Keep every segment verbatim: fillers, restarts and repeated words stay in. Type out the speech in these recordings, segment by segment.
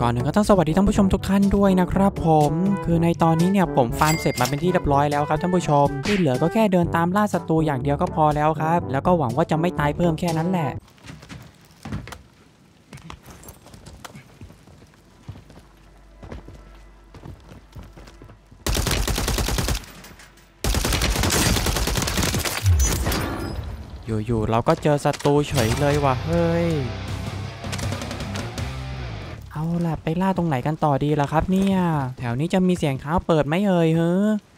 ก่อนหนึ่งก็ต้องสวัสดีท่านผู้ชมทุกท่านด้วยนะครับผมคือในตอนนี้เนี่ยผมฟาร์มเสร็จมาเป็นที่เรียบร้อยแล้วครับท่านผู้ชมที่เหลือก็แค่เดินตามล่าศัตรูอย่างเดียวก็พอแล้วครับแล้วก็หวังว่าจะไม่ตายเพิ่มแค่นั้นแหละอยู่ๆเราก็เจอศัตรูเฉยเลยว่ะเฮ้ยเอาล่ะไปล่าตรงไหนกันต่อดีล่ะครับเนี่ยแถวนี้จะมีเสียงเท้าเปิดไห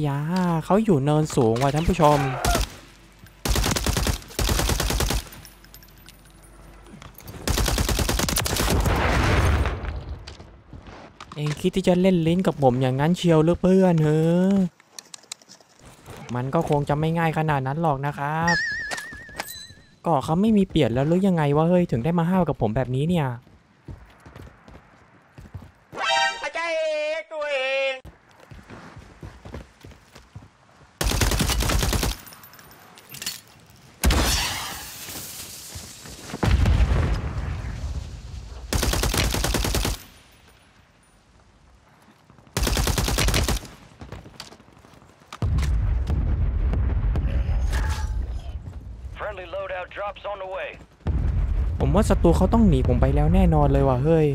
มเอ่ยเฮ้อไอ้ยาเขาอยู่เนินสูงว่ะท่านผู้ชมเองคิดที่จะเล่นลิ้นกับผมอย่างนั้นเชียวหรือเพื่อนเฮ้อมันก็คงจะไม่ง่ายขนาดนั้นหรอกนะครับก็เขาไม่มีเปลี่ยนแล้วหรือยังไงวะเฮ้ยถึงได้มาห้าวกับผมแบบนี้เนี่ยผมว่าศัตรูเขาต้องหนีผมไปแล้วแน่นอนเลยว่ะเฮ้ย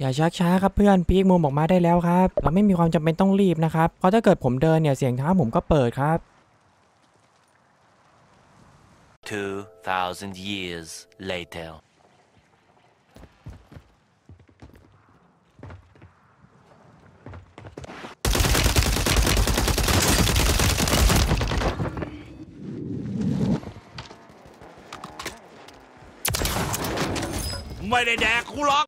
อย่าชักช้าครับเพื่อนพีกมุมออกมาได้แล้วครับเราไม่มีความจำเป็นต้องรีบนะครับเพราะถ้าเกิดผมเดินเนี่ยเสียงเท้าผมก็เปิดครับ two thousand years later ไม่ได้แดกกูหรอก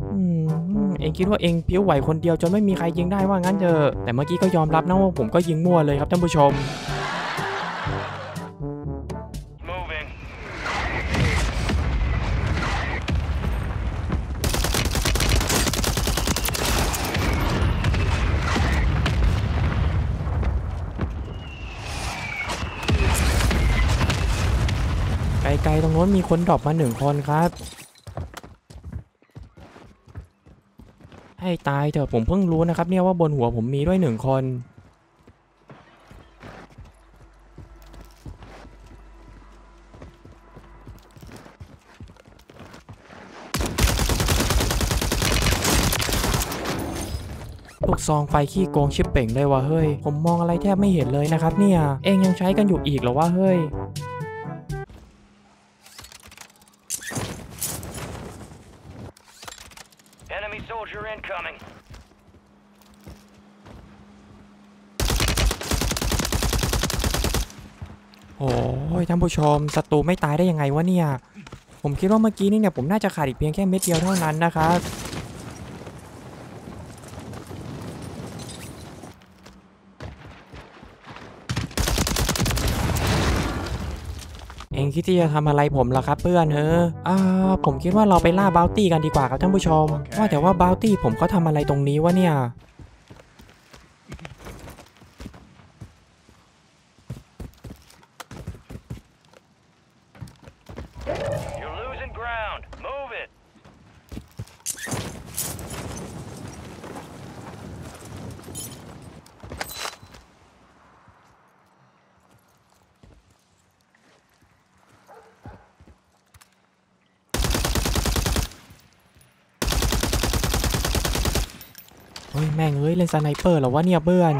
เองคิดว่าเองผิวไหวคนเดียวจนไม่มีใครยิงได้ว่างั้นเถอะแต่เมื่อกี้ก็ยอมรับนะว่าผมก็ยิงมั่วเลยครับท่านผู้ชมไกลๆตรงโน้นมีคนดรอปมาหนึ่งคนครับให้ตายเถอะผมเพิ่งรู้นะครับเนี่ยว่าบนหัวผมมีด้วยหนึ่งคนลูกซองไฟขี้โกงชิบเป่งเลยวะเฮ้ยผมมองอะไรแทบไม่เห็นเลยนะครับเนี่ยเองยังใช้กันอยู่อีกเหรอวะเฮ้ยโอ้ยท่านผู้ชมศัตรูไม่ตายได้ยังไงวะเนี่ยผมคิดว่าเมื่อกี้นี่เนี่ยผมน่าจะขาดอีกเพียงแค่เม็ดเดียวเท่านั้นนะครับเองคิดที่จะทำอะไรผมล่ะครับเพื่อนเฮ้ออ่าผมคิดว่าเราไปล่าบาวตี้กันดีกว่าครับท่านผู้ชม okay. ว่าแต่ว่าบาวตี้ผมเขาทำอะไรตรงนี้วะเนี่ยแม่งเอ้ยเล่นสไนเปอร์เหรอวะเนี่ยเบื่อน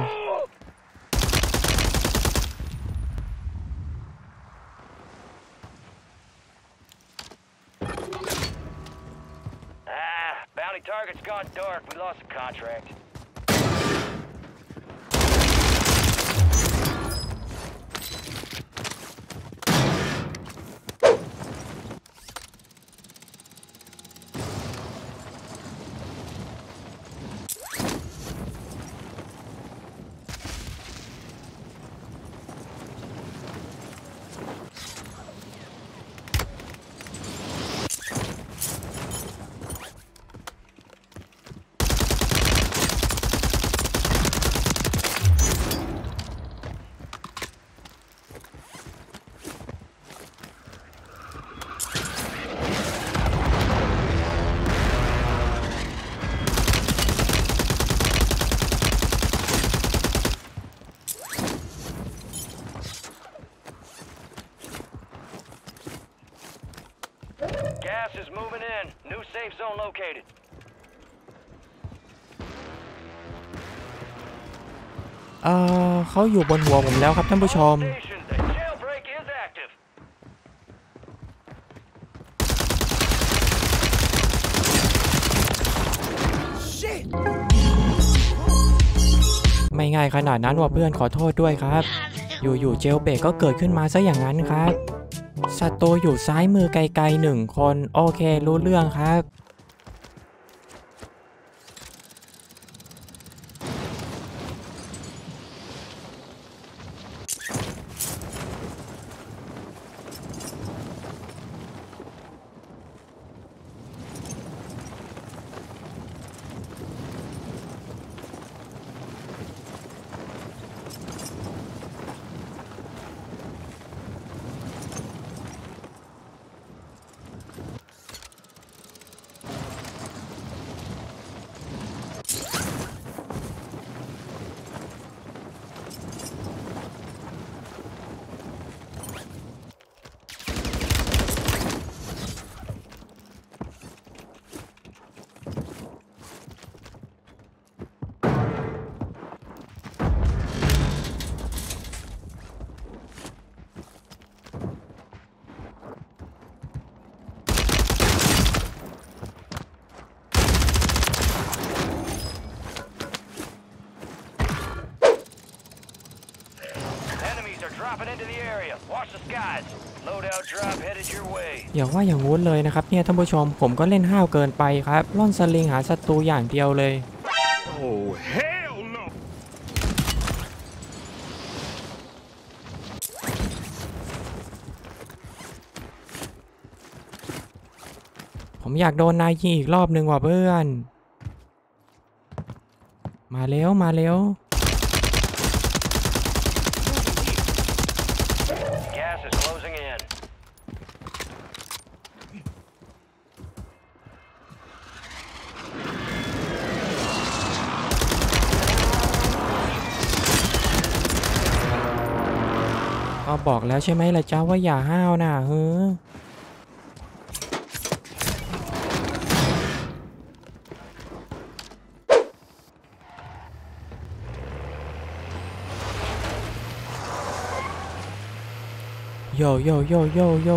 Gas is moving in. New safe zone located. Uh, เขาอยู่บนหัวผมแล้วครับท่านผู้ชมไม่ง่ายขนาดนั้นว่ะเพื่อนขอโทษด้วยครับอยู่ๆเจลเบรกก็เกิดขึ้นมาซะอย่างนั้นครับศัตรูอยู่ซ้ายมือไกลๆหนึ่งคนโอเครู้เรื่องครับอย่าว่าอย่างงู้นเลยนะครับเนี่ยท่านผู้ชมผมก็เล่นห้าวเกินไปครับล่อนสลิงหาศัตรูอย่างเดียวเลยผมอยากโดนนายยิงอีกรอบหนึ่งว่ะเพื่อนมาเร็วมาเร็วบอกแล้วใช่ไหมล่ะเจ้าว่าอย่าห้าวนะเฮ้อโยโยโยโยโย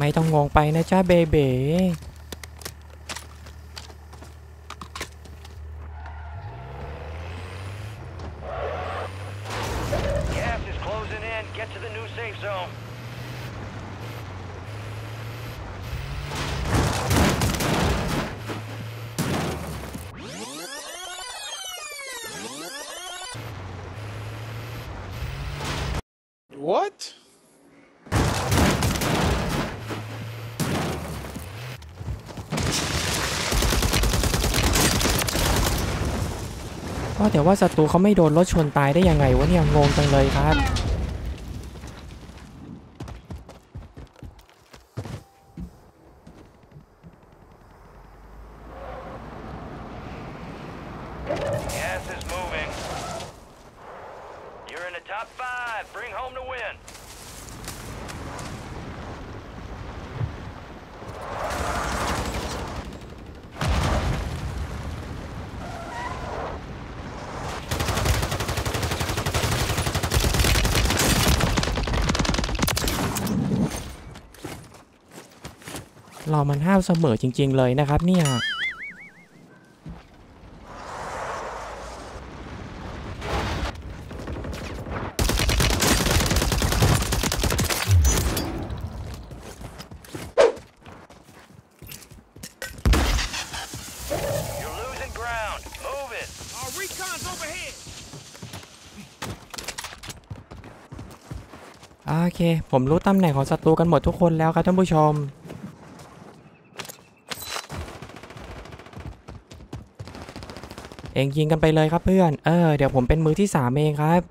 ไม่ต้องงงไปนะจ้าเบเบแต่ว่าศัตรูเขาไม่โดนรถชนตายได้ยังไงวะเนี่ยงงจังเลยครับเรามันห้าวเสมอจริงๆเลยนะครับเนี่ยโอเค เคผมรู้ตำแหน่งของศัตรูกันหมดทุกคนแล้วครับท่านผู้ชมเองยิงกันไปเลยครับเพื่อนเออเดี๋ยวผมเป็นมือที่สามเองครับ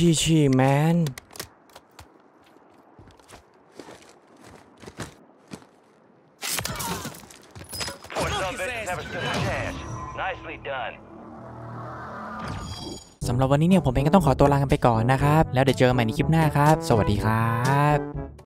ชีชีแมนสำหรับวันนี้เนี่ยผมเองก็ต้องขอตัวลากันไปก่อนนะครับแล้วเดี๋ยวเจอกันใหม่ในคลิปหน้าครับสวัสดีครับ